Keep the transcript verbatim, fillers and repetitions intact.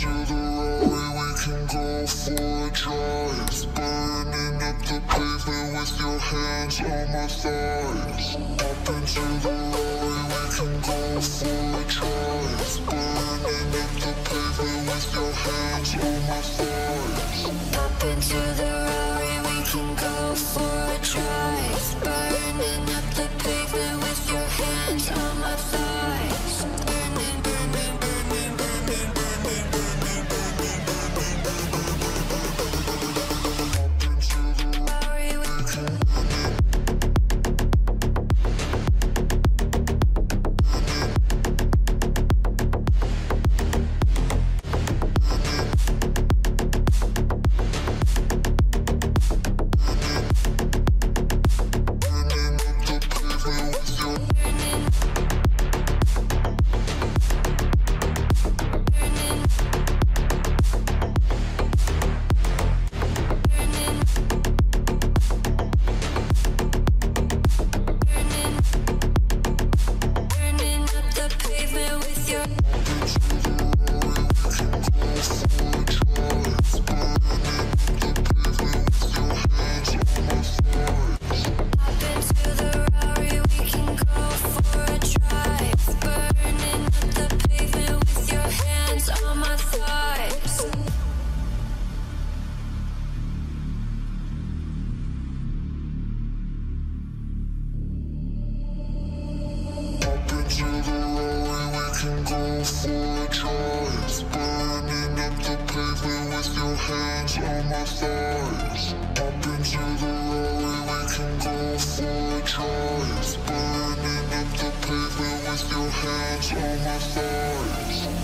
to the Raleigh, we can go for a drive. Burning up the pavement with your hands on my thighs. Up into the Raleigh, we can go for a drive. Burning up the pavement with your hands on my thighs. Up into the Raleigh, we can go for a drive. Burning up the pavement with your hands on my thighs. Burning up the pavement with your hands on my thighs.